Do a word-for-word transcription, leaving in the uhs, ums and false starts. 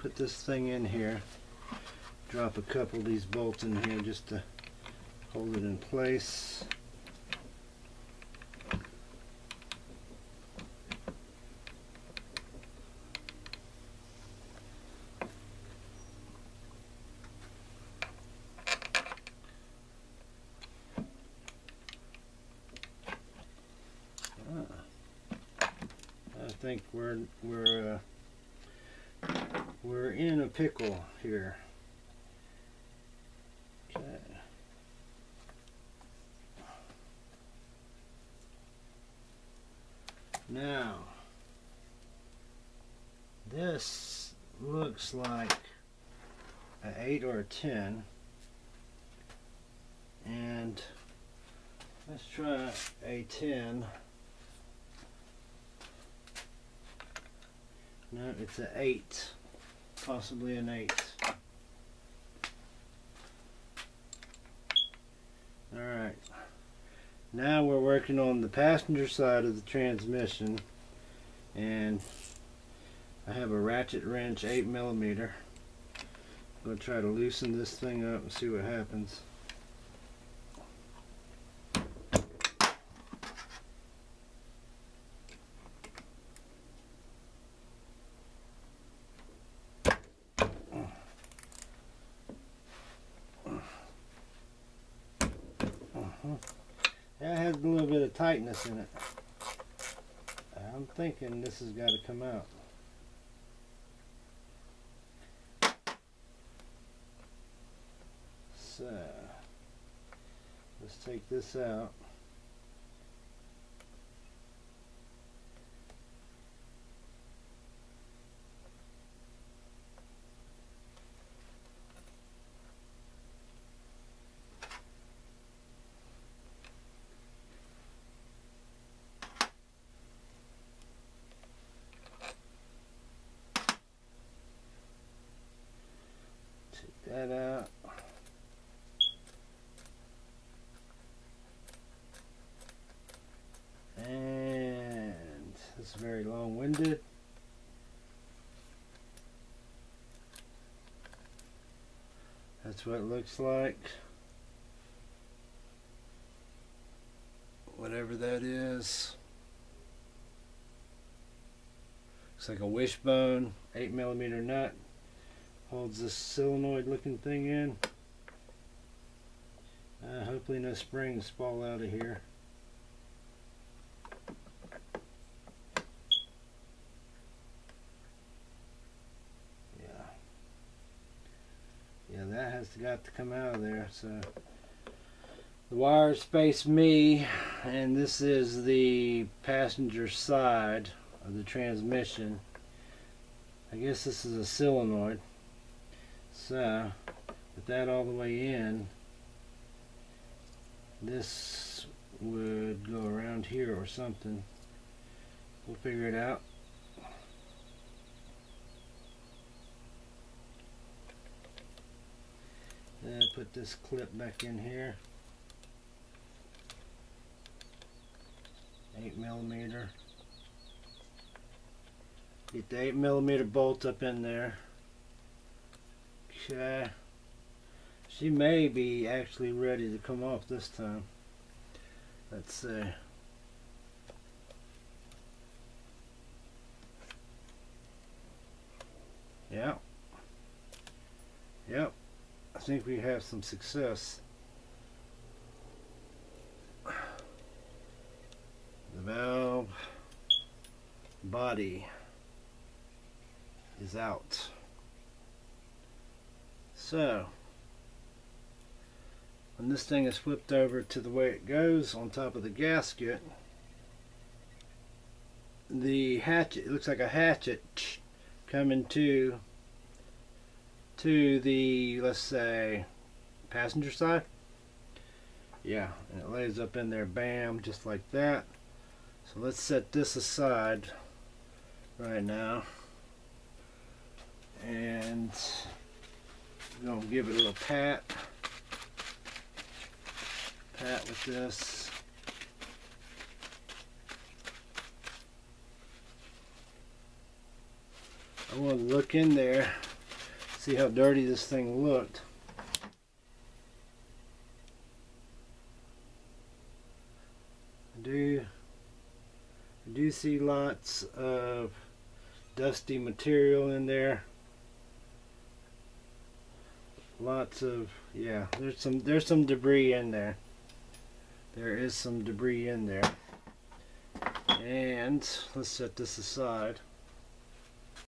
put this thing in here, drop a couple of these bolts in here just to hold it in place. I think we're we're uh, we're in a pickle here. Okay. Now this looks like an eight or a ten, and let's try a ten. No, it's an eight, possibly an eight. All right, now we're working on the passenger side of the transmission, and I have a ratchet wrench, eight millimeter. I'm gonna try to loosen this thing up and see what happens. Yeah, it has a little bit of tightness in it. I'm thinking this has got to come out. So, let's take this out. That out. And this is very long-winded. That's what it looks like. Whatever that is. Looks like a wishbone, eight millimeter nut. Holds this solenoid looking thing in. Uh, hopefully no springs fall out of here. Yeah. Yeah, that has got to come out of there. So the wires face me, and this is the passenger side of the transmission. I guess this is a solenoid. So, with that all the way in, this would go around here or something. We'll figure it out. Then put this clip back in here. Eight millimeter. Get the eight millimeter bolt up in there. Uh, she may be actually ready to come off this time. Let's see. Yeah. Yep. I think we have some success. The valve body is out. So, when this thing is flipped over to the way it goes on top of the gasket, the hatchet, it looks like a hatchet coming to, to the, let's say, passenger side. Yeah, and it lays up in there, bam, just like that. So let's set this aside right now. And I'm going to give it a little pat, pat with this. I want to look in there See how dirty this thing looked. I do, I do see lots of dusty material in there. Lots of, yeah, there's some there's some debris in there. There is some debris in there. And let's set this aside.